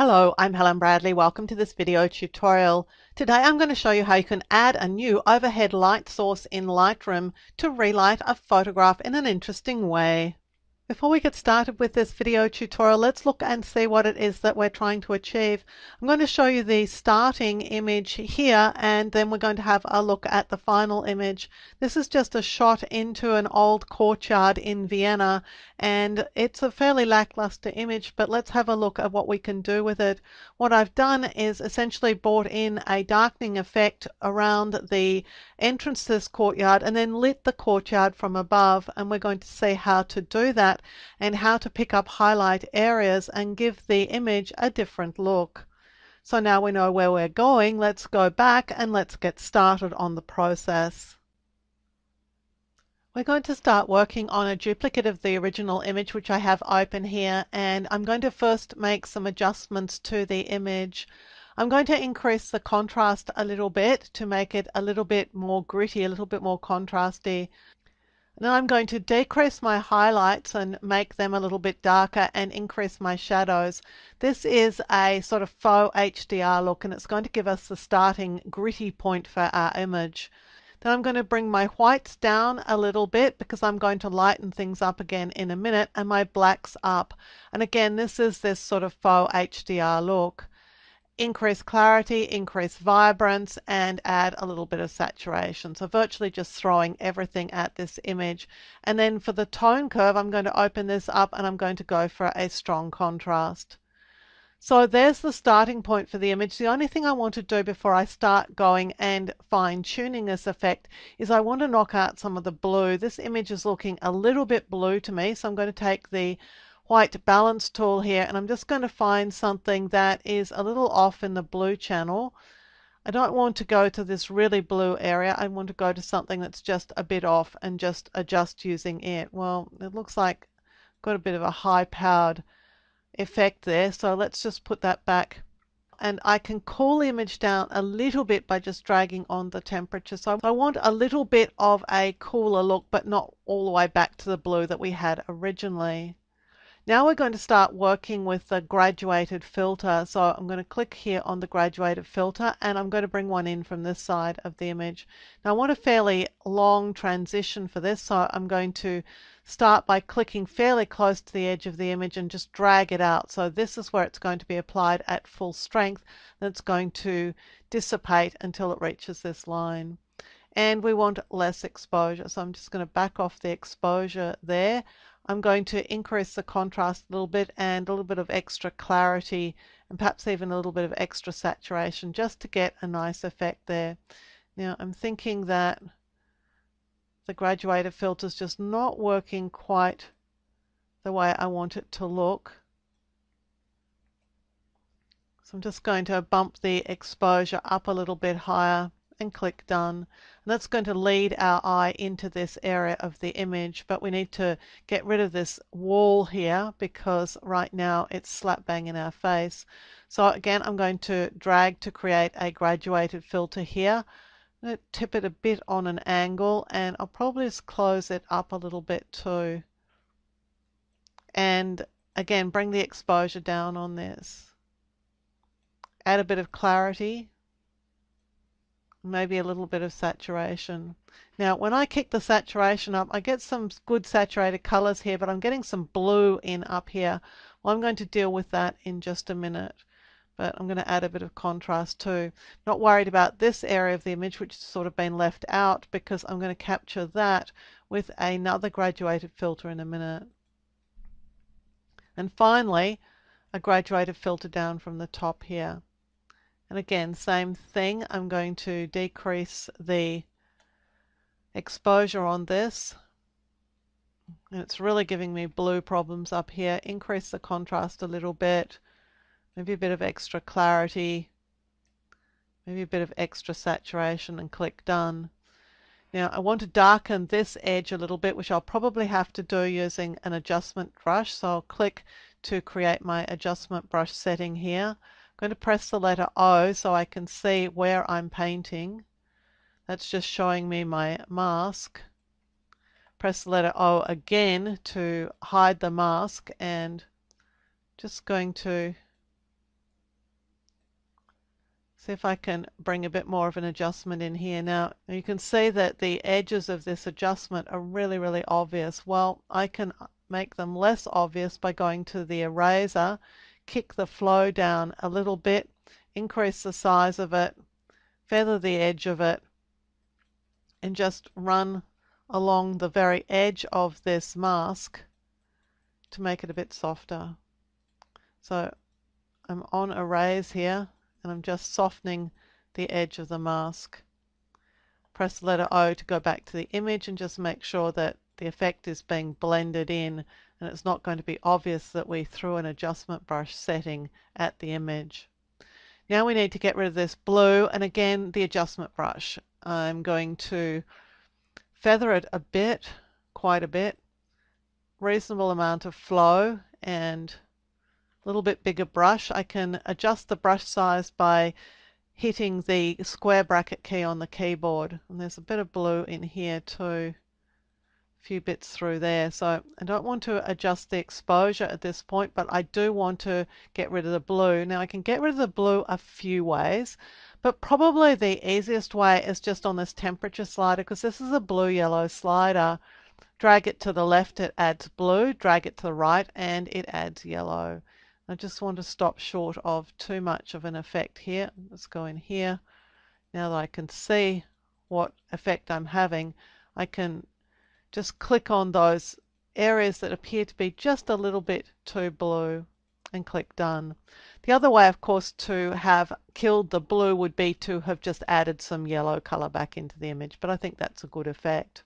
Hello, I'm Helen Bradley. Welcome to this video tutorial. Today I'm going to show you how you can add a new overhead light source in Lightroom to relight a photograph in an interesting way. Before we get started with this video tutorial, let's look and see what it is that we're trying to achieve. I'm going to show you the starting image here, and then we're going to have a look at the final image. This is just a shot into an old courtyard in Vienna, and it's a fairly lackluster image, but let's have a look at what we can do with it. What I've done is essentially brought in a darkening effect around the entrance to this courtyard and then lit the courtyard from above, and we're going to see how to do that and how to pick up highlight areas and give the image a different look. So now we know where we're going, let's go back and let's get started on the process. We're going to start working on a duplicate of the original image, which I have open here, and I'm going to first make some adjustments to the image. I'm going to increase the contrast a little bit to make it a little bit more gritty, a little bit more contrasty. Now I'm going to decrease my highlights and make them a little bit darker and increase my shadows. This is a sort of faux HDR look, and it's going to give us the starting gritty point for our image. Then I'm going to bring my whites down a little bit because I'm going to lighten things up again in a minute, and my blacks up. And again, this is this sort of faux HDR look. Increase clarity, increase vibrance, and add a little bit of saturation. So virtually just throwing everything at this image. And then for the tone curve, I'm going to open this up and I'm going to go for a strong contrast. So there's the starting point for the image. The only thing I want to do before I start going and fine-tuning this effect is I want to knock out some of the blue. This image is looking a little bit blue to me, so I'm going to take the white balance tool here, and I'm just going to find something that is a little off in the blue channel. I don't want to go to this really blue area. I want to go to something that's just a bit off and just adjust using it. Well, it looks like I've got a bit of a high-powered effect there, so let's just put that back. And I can cool the image down a little bit by just dragging on the temperature. So I want a little bit of a cooler look, but not all the way back to the blue that we had originally. Now we're going to start working with the graduated filter. So I'm going to click here on the graduated filter, and I'm going to bring one in from this side of the image. Now I want a fairly long transition for this, so I'm going to start by clicking fairly close to the edge of the image and just drag it out. So this is where it's going to be applied at full strength, and it's going to dissipate until it reaches this line. And we want less exposure, so I'm just going to back off the exposure there. I'm going to increase the contrast a little bit and a little bit of extra clarity and perhaps even a little bit of extra saturation just to get a nice effect there. Now I'm thinking that the graduated filter is just not working quite the way I want it to look. So I'm just going to bump the exposure up a little bit higher and click done. And that's going to lead our eye into this area of the image, but we need to get rid of this wall here because right now it's slap bang in our face. So again, I'm going to drag to create a graduated filter here. I'm going to tip it a bit on an angle, and I'll probably just close it up a little bit too. And again, bring the exposure down on this. Add a bit of clarity. Maybe a little bit of saturation. Now when I kick the saturation up, I get some good saturated colors here, but I'm getting some blue in up here. Well, I'm going to deal with that in just a minute, but I'm going to add a bit of contrast too. Not worried about this area of the image, which has sort of been left out, because I'm going to capture that with another graduated filter in a minute. And finally, a graduated filter down from the top here. And again, same thing, I'm going to decrease the exposure on this. And it's really giving me blue problems up here. Increase the contrast a little bit, maybe a bit of extra clarity, maybe a bit of extra saturation, and click done. Now I want to darken this edge a little bit, which I'll probably have to do using an adjustment brush. So I'll click to create my adjustment brush setting here. I'm going to press the letter O so I can see where I'm painting. That's just showing me my mask. Press the letter O again to hide the mask, and just going to See if I can bring a bit more of an adjustment in here. Now you can see that the edges of this adjustment are really, really obvious. Well, I can make them less obvious by going to the eraser, kick the flow down a little bit, increase the size of it, feather the edge of it, and just run along the very edge of this mask to make it a bit softer. So I'm on erase here, and I'm just softening the edge of the mask. Press the letter O to go back to the image and just make sure that the effect is being blended in, and it's not going to be obvious that we threw an adjustment brush setting at the image. Now we need to get rid of this blue, and again the adjustment brush. I'm going to feather it a bit, quite a bit, reasonable amount of flow, and a little bit bigger brush. I can adjust the brush size by hitting the square bracket key on the keyboard. And there's a bit of blue in here too, a few bits through there. So I don't want to adjust the exposure at this point, but I do want to get rid of the blue. Now I can get rid of the blue a few ways, but probably the easiest way is just on this temperature slider, because this is a blue-yellow slider. Drag it to the left, it adds blue. Drag it to the right, and it adds yellow. I just want to stop short of too much of an effect here. Let's go in here. Now that I can see what effect I'm having, I can just click on those areas that appear to be just a little bit too blue and click done. The other way, of course, to have killed the blue would be to have just added some yellow color back into the image, but I think that's a good effect.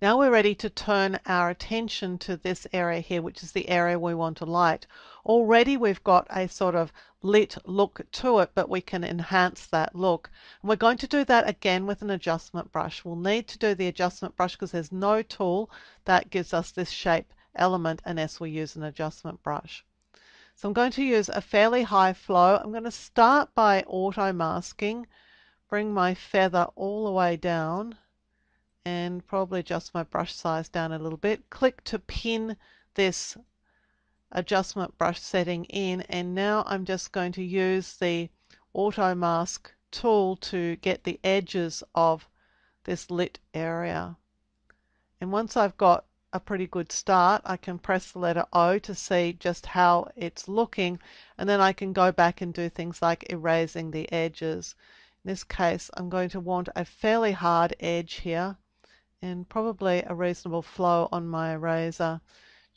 Now we're ready to turn our attention to this area here, which is the area we want to light. Already we've got a sort of lit look to it, but we can enhance that look. And we're going to do that again with an adjustment brush. We'll need to do the adjustment brush because there's no tool that gives us this shape element unless we use an adjustment brush. So I'm going to use a fairly high flow. I'm going to start by auto masking, bring my feather all the way down, and probably adjust my brush size down a little bit. Click to pin this adjustment brush setting in, and now I'm just going to use the auto mask tool to get the edges of this lit area. And once I've got a pretty good start, I can press the letter O to see just how it's looking, and then I can go back and do things like erasing the edges. In this case, I'm going to want a fairly hard edge here, and probably a reasonable flow on my eraser.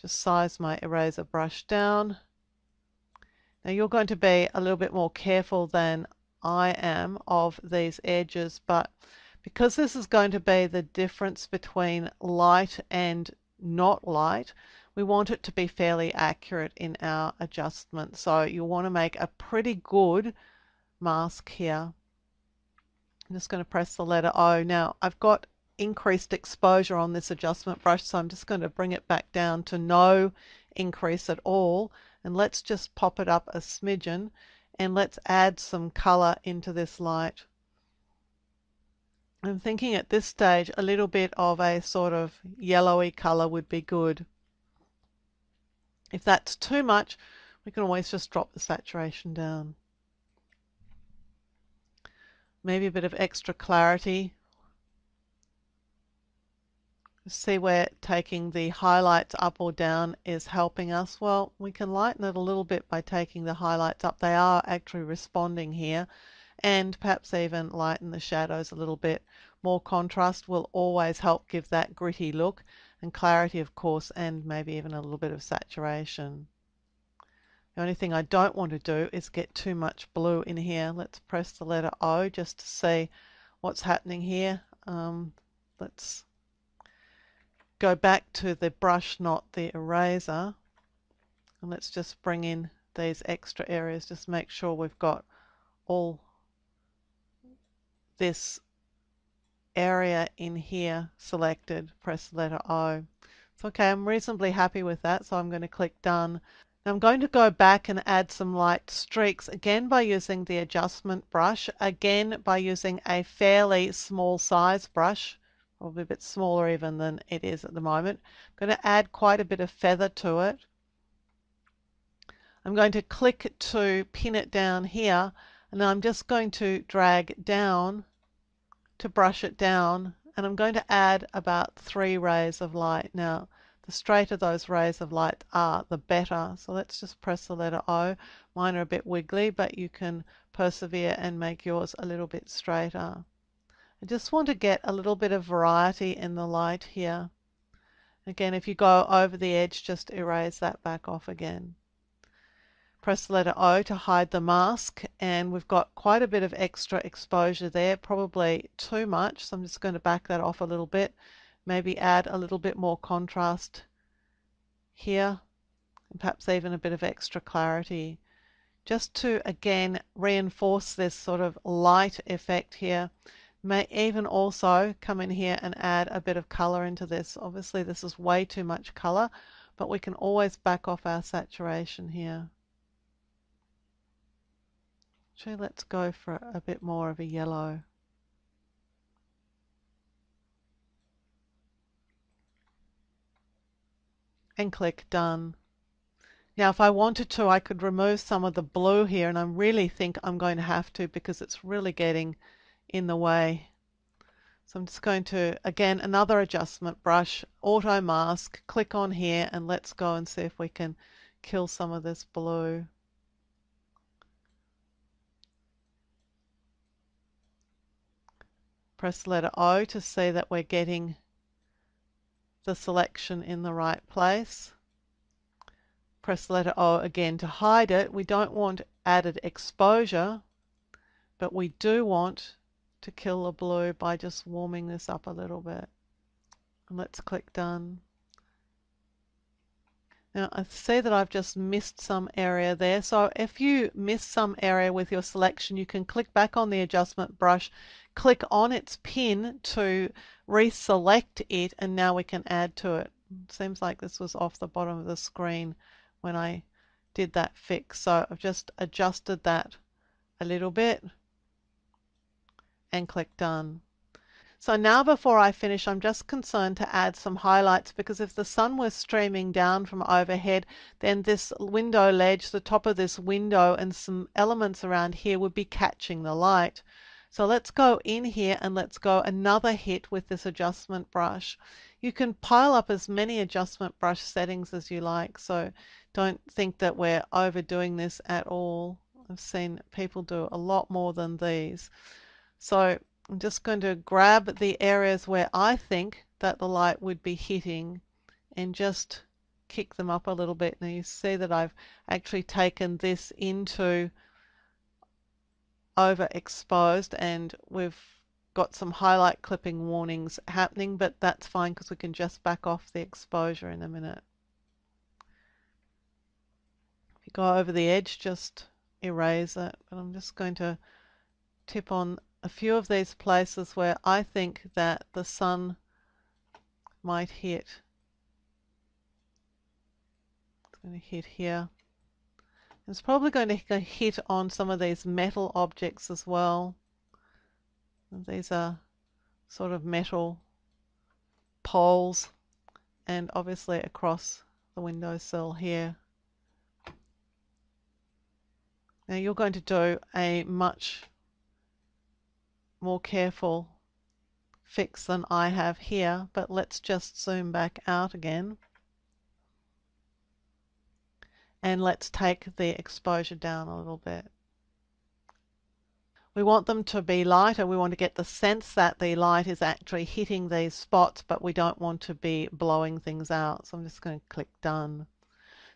Just size my eraser brush down. Now you're going to be a little bit more careful than I am of these edges, but because this is going to be the difference between light and not light, we want it to be fairly accurate in our adjustment. So you'll want to make a pretty good mask here. I'm just going to press the letter O. Now I've got increased exposure on this adjustment brush, so I'm just going to bring it back down to no increase at all, and let's just pop it up a smidgen, and let's add some color into this light. I'm thinking at this stage a little bit of a sort of yellowy color would be good. If that's too much, we can always just drop the saturation down. Maybe a bit of extra clarity. See where taking the highlights up or down is helping us. Well, we can lighten it a little bit by taking the highlights up. They are actually responding here, and perhaps even lighten the shadows a little bit. More contrast will always help give that gritty look, and clarity, of course, and maybe even a little bit of saturation. The only thing I don't want to do is get too much blue in here. Let's press the letter O just to see what's happening here. Let's go back to the brush, not the eraser, and let's just bring in these extra areas. Just make sure we've got all this area in here selected. Press the letter O. It's okay, I'm reasonably happy with that, so I'm going to click done. Now I'm going to go back and add some light streaks, again by using the adjustment brush, again by using a fairly small size brush, probably a bit smaller even than it is at the moment. I'm going to add quite a bit of feather to it. I'm going to click to pin it down here, and then I'm just going to drag down to brush it down, and I'm going to add about 3 rays of light. Now the straighter those rays of light are, the better. So let's just press the letter O. Mine are a bit wiggly, but you can persevere and make yours a little bit straighter. I just want to get a little bit of variety in the light here. Again, if you go over the edge, just erase that back off again. Press the letter O to hide the mask, and we've got quite a bit of extra exposure there, probably too much, so I'm just going to back that off a little bit. Maybe add a little bit more contrast here, and perhaps even a bit of extra clarity, just to again reinforce this sort of light effect here. May even also come in here and add a bit of color into this. Obviously this is way too much color, but we can always back off our saturation here. Actually, let's go for a bit more of a yellow. And click done. Now if I wanted to, I could remove some of the blue here, and I really think I'm going to have to, because it's really getting in the way. So I'm just going to, again, another adjustment brush, auto mask, click on here, and let's go and see if we can kill some of this blue. Press letter O to see that we're getting the selection in the right place. Press letter O again to hide it. We don't want added exposure, but we do want to kill the blue by just warming this up a little bit. And let's click done. Now I see that I've just missed some area there, so if you miss some area with your selection, you can click back on the adjustment brush, click on its pin to reselect it, and now we can add to it. It seems like this was off the bottom of the screen when I did that fix, so I've just adjusted that a little bit and click done. So now before I finish, I'm just concerned to add some highlights, because if the sun was streaming down from overhead, then this window ledge, the top of this window, and some elements around here would be catching the light. So let's go in here and let's go another hit with this adjustment brush. You can pile up as many adjustment brush settings as you like, so don't think that we're overdoing this at all. I've seen people do a lot more than these. So I'm just going to grab the areas where I think that the light would be hitting and just kick them up a little bit. Now you see that I've actually taken this into overexposed, and we've got some highlight clipping warnings happening, but that's fine because we can just back off the exposure in a minute. If you go over the edge, just erase it, but I'm just going to tip on a few of these places where I think that the sun might hit. It's going to hit here. It's probably going to hit on some of these metal objects as well. And these are sort of metal poles, and obviously across the windowsill here. Now you're going to do a much more careful fix than I have here, but let's just zoom back out again, and let's take the exposure down a little bit. We want them to be lighter. We want to get the sense that the light is actually hitting these spots, but we don't want to be blowing things out, so I'm just going to click done.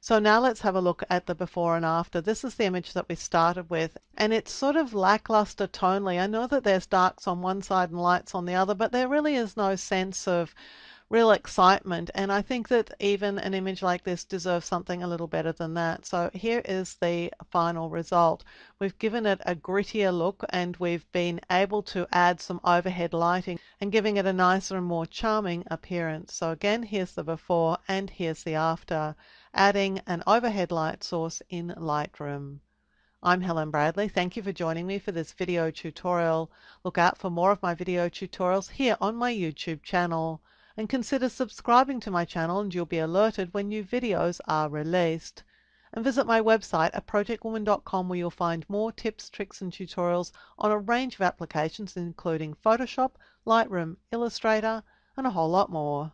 So now let's have a look at the before and after. This is the image that we started with, and it's sort of lackluster tonally. I know that there's darks on one side and lights on the other, but there really is no sense of real excitement, and I think that even an image like this deserves something a little better than that. So here is the final result. We've given it a grittier look, and we've been able to add some overhead lighting and giving it a nicer and more charming appearance. So again, here's the before and here's the after. Adding an overhead light source in Lightroom. I'm Helen Bradley. Thank you for joining me for this video tutorial. Look out for more of my video tutorials here on my YouTube channel, and consider subscribing to my channel, and you'll be alerted when new videos are released. and visit my website at projectwoman.com, where you'll find more tips, tricks and tutorials on a range of applications including Photoshop, Lightroom, Illustrator and a whole lot more.